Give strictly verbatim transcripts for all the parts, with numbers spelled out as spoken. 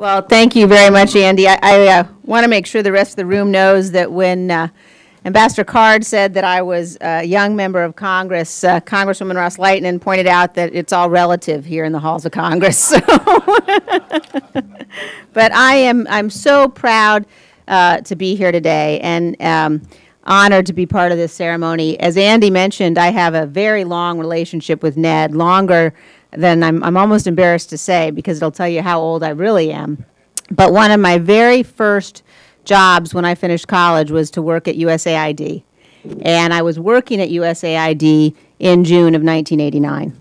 Well, thank you very much, Andy. I, I uh, want to make sure the rest of the room knows that when uh, Ambassador Card said that I was a young member of Congress, uh, Congresswoman Ross Leighton pointed out that it's all relative here in the halls of Congress. So but I am, I'm so proud uh, to be here today and um, honored to be part of this ceremony. As Andy mentioned, I have a very long relationship with Ned, longer then I'm, I'm almost embarrassed to say because it'll tell you how old I really am. But one of my very first jobs when I finished college was to work at U S A I D. And I was working at U S A I D in June of nineteen eighty-nine.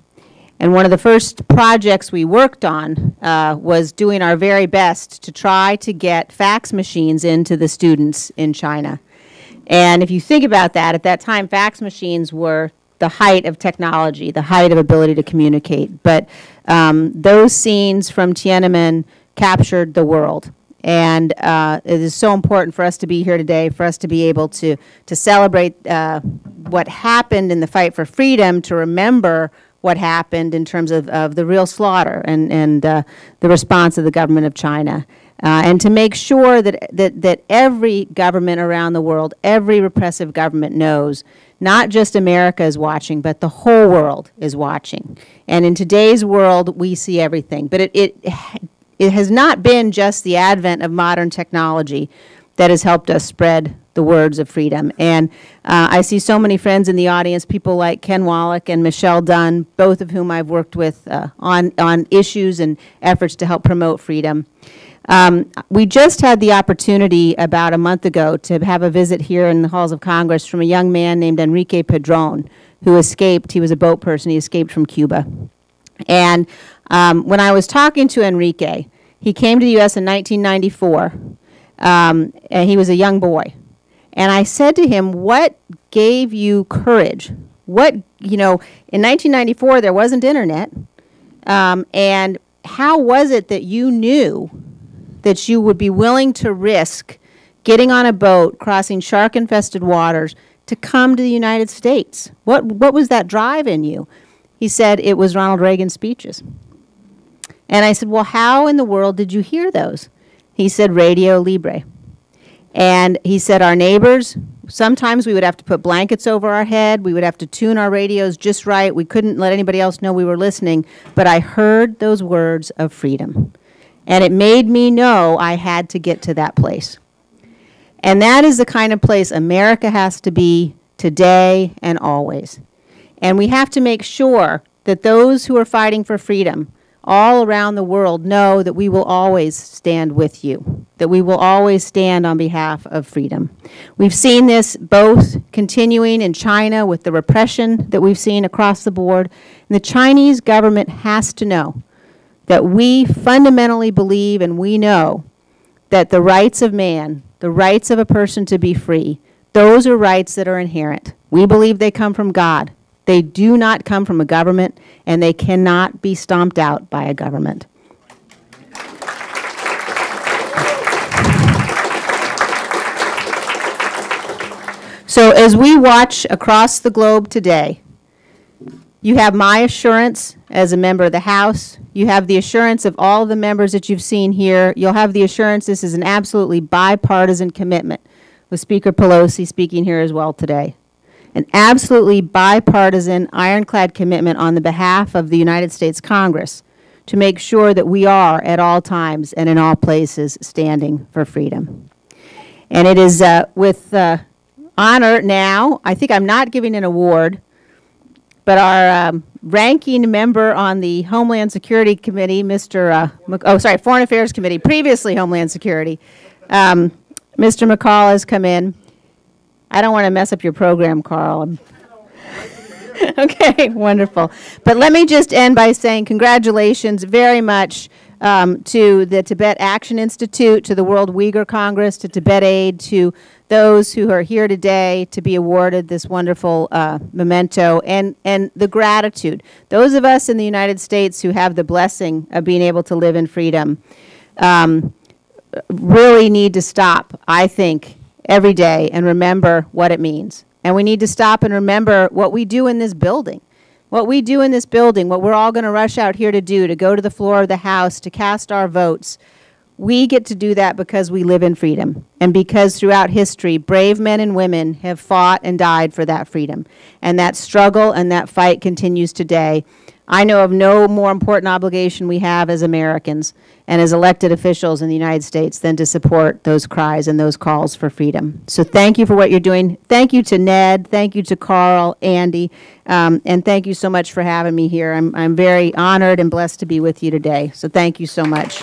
And one of the first projects we worked on uh, was doing our very best to try to get fax machines into the students in China. And if you think about that, at that time fax machines were the height of technology, the height of ability to communicate. But um, those scenes from Tiananmen captured the world. And uh, it is so important for us to be here today, for us to be able to, to celebrate uh, what happened in the fight for freedom, to remember what happened in terms of, of the real slaughter and, and uh, the response of the government of China. Uh, and to make sure that, that, that every government around the world, every repressive government knows not just America is watching, but the whole world is watching. And in today's world, we see everything. But it, it, it has not been just the advent of modern technology that has helped us spread the words of freedom. And uh, I see so many friends in the audience, people like Ken Wallach and Michelle Dunn, both of whom I've worked with uh, on, on issues and efforts to help promote freedom. Um, we just had the opportunity about a month ago to have a visit here in the halls of Congress from a young man named Enrique Padron, who escaped. He was a boat person. He escaped from Cuba. And um, when I was talking to Enrique, he came to the U S in nineteen ninety-four, um, and he was a young boy. And I said to him, what gave you courage? What, you know, in nineteen ninety-four, there wasn't internet. Um, and how was it that you knew that you would be willing to risk getting on a boat, crossing shark-infested waters, to come to the United States? What, what was that drive in you? He said, it was Ronald Reagan's speeches. And I said, well, how in the world did you hear those? He said, Radio Libre. And he said, our neighbors, sometimes we would have to put blankets over our head. We would have to tune our radios just right. We couldn't let anybody else know we were listening. But I heard those words of freedom. And it made me know I had to get to that place. And that is the kind of place America has to be today and always. And we have to make sure that those who are fighting for freedom all around the world know that we will always stand with you, that we will always stand on behalf of freedom. We've seen this both continuing in China with the repression that we've seen across the board. And the Chinese government has to know that we fundamentally believe and we know that the rights of man, the rights of a person to be free, those are rights that are inherent. We believe they come from God. They do not come from a government, and they cannot be stomped out by a government. So as we watch across the globe today, you have my assurance as a member of the House. You have the assurance of all of the members that you've seen here. You'll have the assurance this is an absolutely bipartisan commitment, with Speaker Pelosi speaking here as well today. An absolutely bipartisan, ironclad commitment on the behalf of the United States Congress to make sure that we are at all times and in all places standing for freedom. And it is uh, with uh, honor now, I think I'm not giving an award, but our um, ranking member on the Homeland Security Committee, Mister Uh, Mc oh, sorry, Foreign Affairs Committee, previously Homeland Security, um, Mister McCall has come in. I don't want to mess up your program, Carl. Okay, wonderful. But let me just end by saying congratulations very much um, to the Tibet Action Institute, to the World Uyghur Congress, to Tibet Aid, to those who are here today to be awarded this wonderful uh, memento, and, and the gratitude. Those of us in the United States who have the blessing of being able to live in freedom um, really need to stop, I think, every day and remember what it means. And we need to stop and remember what we do in this building. What we do in this building, what we're all going to rush out here to do, to go to the floor of the House, to cast our votes. We get to do that because we live in freedom and because throughout history, brave men and women have fought and died for that freedom. And that struggle and that fight continues today. I know of no more important obligation we have as Americans and as elected officials in the United States than to support those cries and those calls for freedom. So thank you for what you're doing. Thank you to Ned. Thank you to Carl, Andy, um, and thank you so much for having me here. I'm, I'm very honored and blessed to be with you today. So thank you so much.